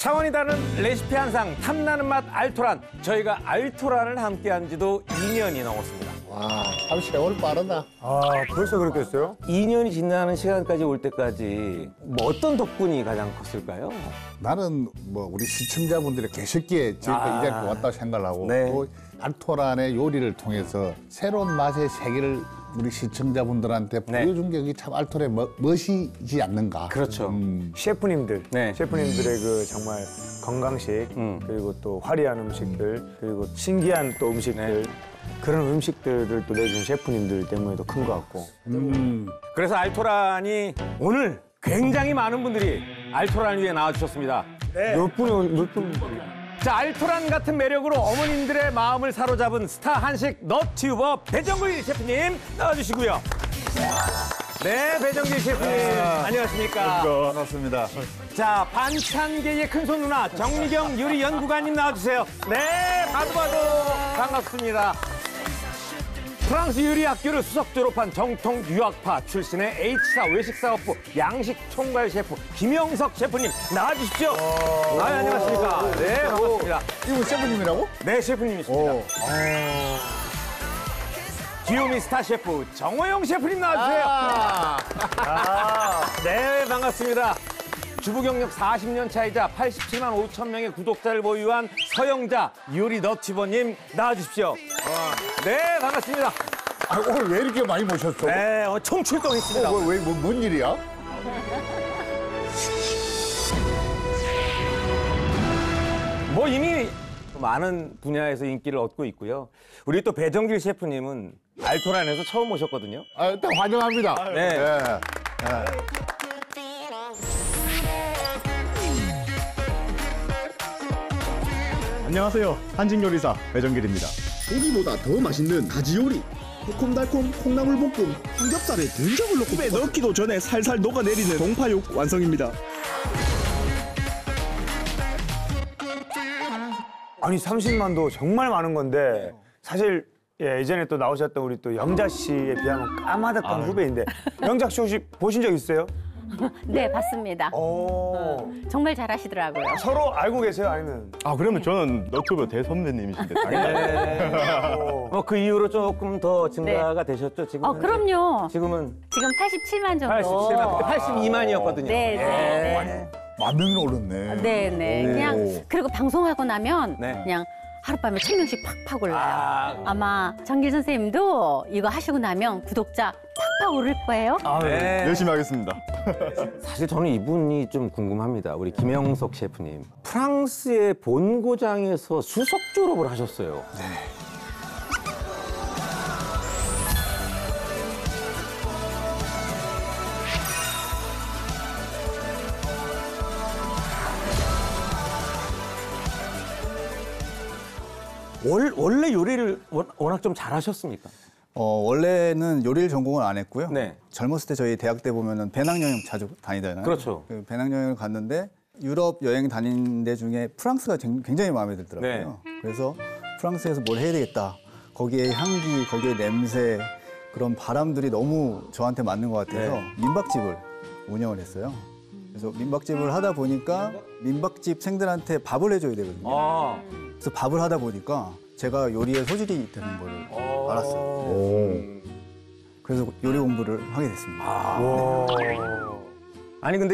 차원이 다른 레시피 한상 탐나는 맛 알토란. 저희가 알토란을 함께한 지도 2년이 넘었습니다. 와, 참 세월 빠르다. 아, 벌써 그렇게 됐어요? 2년이 지나는 시간까지 올 때까지 뭐 어떤 덕분이 가장 컸을까요? 나는 뭐 우리 시청자분들이 계셨기에 지금까지 이 자리에 왔다고 생각을 하고 네. 또 알토란의 요리를 통해서 새로운 맛의 세계를 우리 시청자분들한테 보여준 네. 게 참 알토란의 멋이지 않는가. 그렇죠. 셰프님들, 네. 셰프님들의 그 정말 건강식, 그리고 또 화려한 음식들, 그리고 신기한 또 음식들. 네. 그런 음식들을 또 내준 셰프님들 때문에도 큰 것 같고. 그래서 알토란이 오늘 굉장히 많은 분들이 알토란 위에 나와주셨습니다. 네. 몇 분. 자, 알토란 같은 매력으로 어머님들의 마음을 사로잡은 스타 한식 너튜버 배정길 셰프님 나와주시고요. 네, 배정길 셰프님. 안녕하십니까. 반갑습니다. 자, 반찬계의 큰손 누나 정미경 유리연구관님 나와주세요. 네, 봐도 반갑습니다. 프랑스 요리학교를 수석 졸업한 정통 유학파 출신의 H사 외식사업부 양식 총괄 셰프 김영석 셰프님 나와주십시오. 아, 안녕하십니까. 네, 반갑습니다. 이분 셰프님이라고? 네, 셰프님이십니다. 귀요미 스타 셰프 정호영 셰프님 나와주세요. 네, 반갑습니다. 주부 경력 40년 차이자 87만 5천 명의 구독자를 보유한 서영자 요리 너튜버님 나와주십시오. 네, 반갑습니다. 아, 오늘 왜 이렇게 많이 모셨어? 네, 총출동했습니다. 뭔 일이야? 뭐 이미 많은 분야에서 인기를 얻고 있고요. 우리 또 배정길 셰프님은 알토란에서 처음 오셨거든요. 아, 일단 환영합니다. 아유, 네. 네. 네. 안녕하세요. 한식요리사 배정길입니다. 고기보다 더 맛있는 가지요리. 콤달콤 콩나물 볶음, 삼겹살에 된장을 넣고 굽에 넣기도 전에 살살 녹아내리는 동파육 완성입니다. 아니 30만도 정말 많은 건데 사실 예전에 또 나오셨던 우리 또 영자 씨에 비하면 까마득한 후배인데 영자 씨 혹시 보신 적 있어요? 네, 봤습니다. 정말 잘하시더라고요. 서로 알고 계세요, 아니면? 아, 그러면 저는 너튜브 대선배님이신데. 네. 그 이후로 조금 더 증가가 네. 되셨죠, 지금? 그럼요. 지금 87만 정도. 87만, 82만이었거든요. 네, 네. 만 명이 올랐네. 네, 네. 그냥 그리고 방송하고 나면 네. 그냥. 하룻밤에 1000명씩 팍팍 올라요. 아마 정길 선생님도 이거 하시고 나면 구독자 팍팍 오를 거예요. 네. 열심히 하겠습니다. 사실 저는 이분이 좀 궁금합니다. 우리 김영석 셰프님. 프랑스의 본고장에서 수석 졸업을 하셨어요. 네. 원래 요리를 워낙 좀 잘하셨습니까? 원래는 요리를 전공을 안 했고요. 네. 젊었을 때 저희 대학 때 보면은 배낭여행 자주 다니잖아요. 그렇죠. 그 배낭여행을 갔는데 유럽 여행 다닌 데 중에 프랑스가 굉장히 마음에 들더라고요. 네. 그래서 프랑스에서 뭘 해야 되겠다. 거기에 향기, 거기에 냄새, 그런 바람들이 너무 저한테 맞는 것 같아서 네. 민박집을 운영을 했어요. 그래서 민박집을 하다 보니까 민박집 생들한테 밥을 해줘야 되거든요. 그래서 밥을 하다 보니까 제가 요리에 소질이 되는 걸 알았어요. 그래서 요리 공부를 하게 됐습니다. 네. 아니 근데